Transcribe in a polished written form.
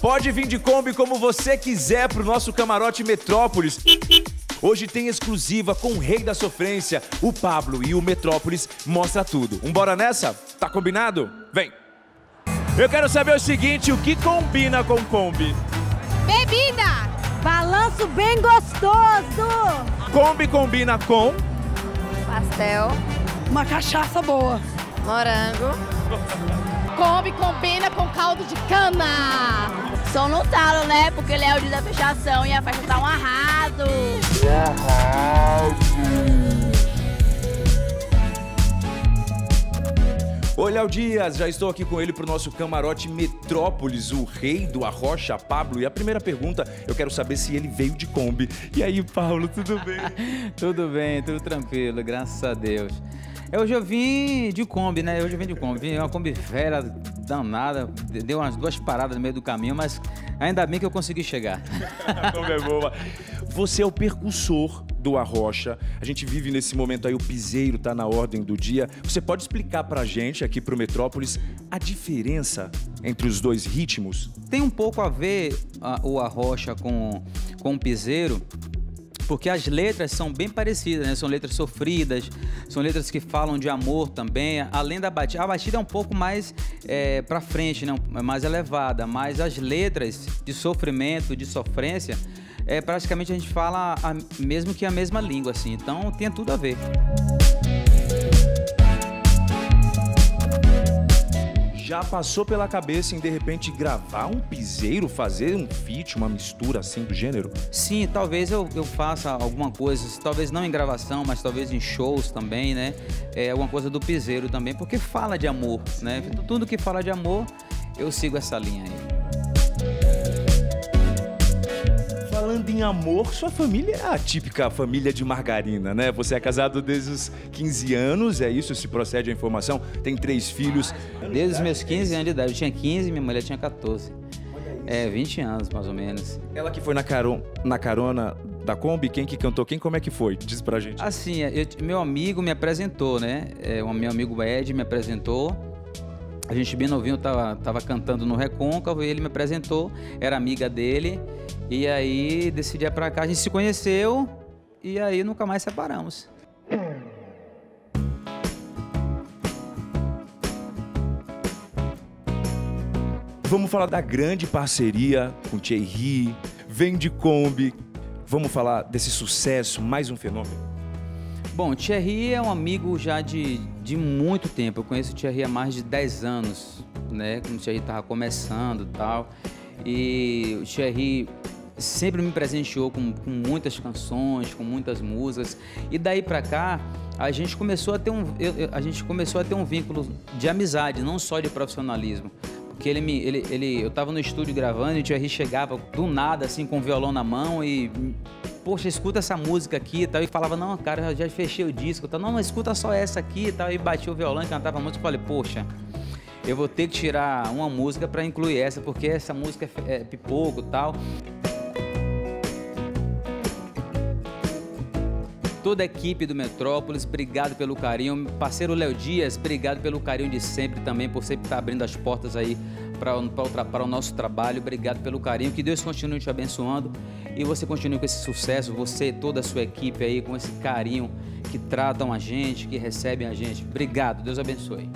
Pode vir de Kombi como você quiser pro nosso camarote Metrópoles. Hoje tem exclusiva com o rei da sofrência, o Pablo, e o Metrópoles mostra tudo. Vambora nessa? Tá combinado? Vem! Eu quero saber o seguinte, o que combina com Kombi? Bebida! Balanço bem gostoso! Kombi combina com... pastel. Uma cachaça boa. Morango. Kombi combina com caldo de cana. Som no talo, né? Porque ele é o dia da fechação e a festa tá um arraso. Oi, Léo Dias, já estou aqui com ele para o nosso camarote Metrópoles, o rei do Arrocha, Pablo. E a primeira pergunta, eu quero saber se ele veio de Kombi. E aí, Pablo, tudo bem? Tudo bem, tudo tranquilo, graças a Deus. Hoje eu vim de Kombi, né? Hoje eu vim de Kombi. Vim uma Kombi velha, danada, deu umas duas paradas no meio do caminho, mas ainda bem que eu consegui chegar. A Kombi é boa. Você é o percussor do Arrocha. A gente vive nesse momento aí, o piseiro tá na ordem do dia. Você pode explicar pra gente, aqui pro Metrópoles, a diferença entre os dois ritmos? Tem um pouco a ver o Arrocha com o piseiro, porque as letras são bem parecidas, né? São letras sofridas, são letras que falam de amor também, além da batida. A batida é um pouco mais pra frente, né? Mais elevada, mas as letras de sofrimento, de sofrência, praticamente a gente fala mesmo que a mesma língua, assim. Então tem tudo a ver. Já passou pela cabeça em, de repente, gravar um piseiro, fazer um feat, uma mistura assim do gênero? Sim, talvez eu faça alguma coisa, talvez não em gravação, mas talvez em shows também, né? Alguma coisa do piseiro também, porque fala de amor, né? Tudo que fala de amor, eu sigo essa linha aí. Falando em amor, sua família é a típica família de margarina, né? Você é casado desde os 15 anos, é isso? Se procede a informação, tem 3 filhos... Desde os meus 15 anos de idade. Eu tinha 15, minha mulher tinha 14. É, 20 anos, mais ou menos. Ela que foi na carona da Kombi, quem que cantou, quem, como é que foi? Diz pra gente. Assim, meu amigo me apresentou, né? O meu amigo Ed me apresentou. A gente bem novinho, tava cantando no Recôncavo e ele me apresentou. Era amiga dele. E aí, decidi ir pra cá. A gente se conheceu e aí nunca mais separamos. Vamos falar da grande parceria com Thierry, vem de Kombi. Vamos falar desse sucesso, mais um fenômeno. Bom, Thierry é um amigo já de muito tempo. Eu conheço o Thierry há mais de 10 anos, né? Quando o Thierry estava começando e tal. E o Thierry sempre me presenteou com muitas canções, com muitas músicas. E daí pra cá, a gente começou a ter um vínculo de amizade, não só de profissionalismo. Porque eu tava no estúdio gravando e o Thierry chegava do nada, assim, com o violão na mão e... Poxa, escuta essa música aqui e tal. E falava, não, cara, eu já fechei o disco. Tal. Não, mas escuta só essa aqui e tal. E batia o violão e cantava a música. Eu falei, poxa, eu vou ter que tirar uma música pra incluir essa, porque essa música é pipoco e tal. Toda a equipe do Metrópoles, obrigado pelo carinho. Parceiro Léo Dias, obrigado pelo carinho de sempre também, por sempre estar abrindo as portas aí para o nosso trabalho. Obrigado pelo carinho, que Deus continue te abençoando e você continue com esse sucesso, você e toda a sua equipe aí, com esse carinho que tratam a gente, que recebem a gente. Obrigado, Deus abençoe.